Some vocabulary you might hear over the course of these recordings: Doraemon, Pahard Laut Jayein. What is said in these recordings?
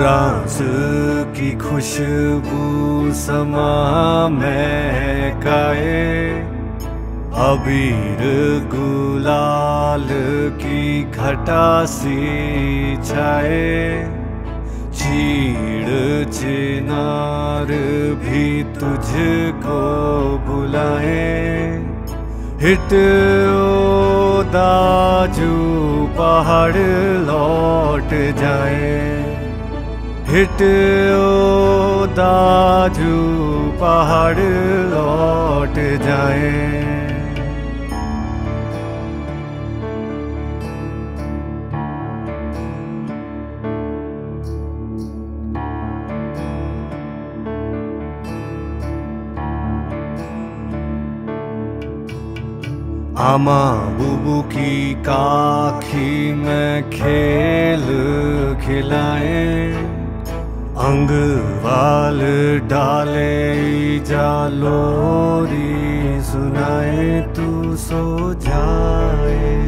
रास की खुशबू समा महकाए, अबीर गुलाल की घटा सी छाए, चीड़ चिनार भी तुझको बुलाए। हिट ओ दाजू पहाड़ लौट जाए, हिट ओ दाजू पहाड़ लौट जाए। आमा बुबू की काखी में खेल खिलाए, अंग वाल डाले जालोरी सुनाए। तू सो जाए,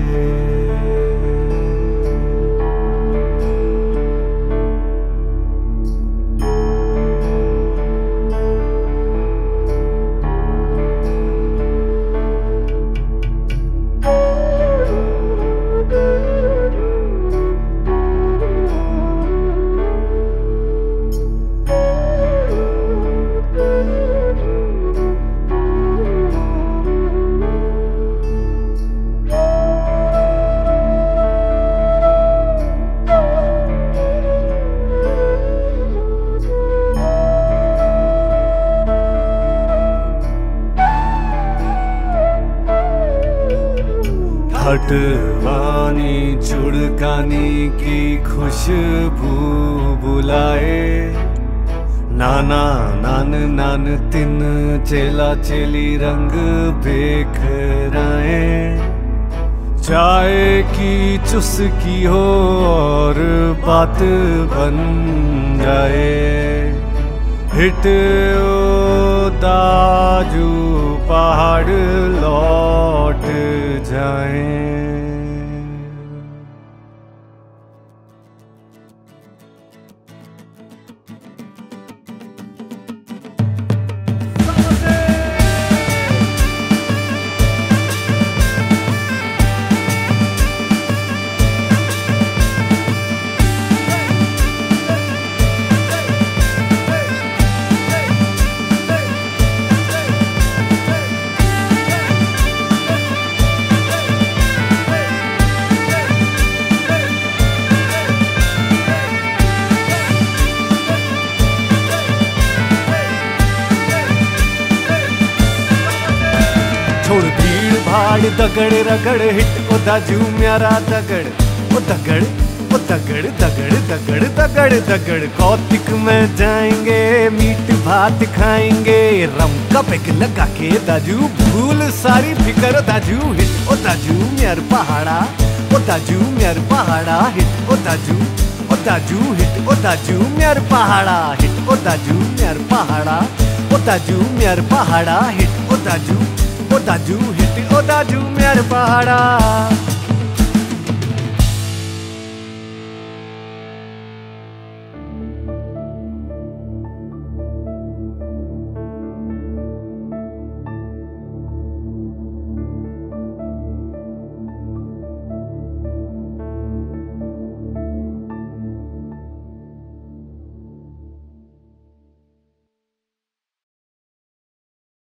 हटवानी चुड़कानी की खुशबू बुलाए। नाना नान नान तिन चेला चेली रंग बिखराए। चाय की चुस्की हो और बात बन जाए। हिट ओ दाजू पहाड़ लौट जाए। दगड़ रगड़ हिट ओ दाजू म्यारा दगड़, ओ दगड़ ओ दगड़ दगड़ दगड़ दगड़ दगड़। कौतिक में जाएंगे मीट भात खाएंगे, रम का पैक लगा के दाजू भूल सारी फिकर दाजू। हिट ओ दाजू म्यार पहाड़ा, ओ दाजू म्यार पहाड़ा। हिट ओ दाजू हिट ओ दाजू म्यार पहाड़ा। हिट ओ दाजू म्यार पहाड़ा, ओ दाजू म्यार पहाड़ा। हिट ओ दाजू हिट ओ दाजू म्यार पहाड़ा।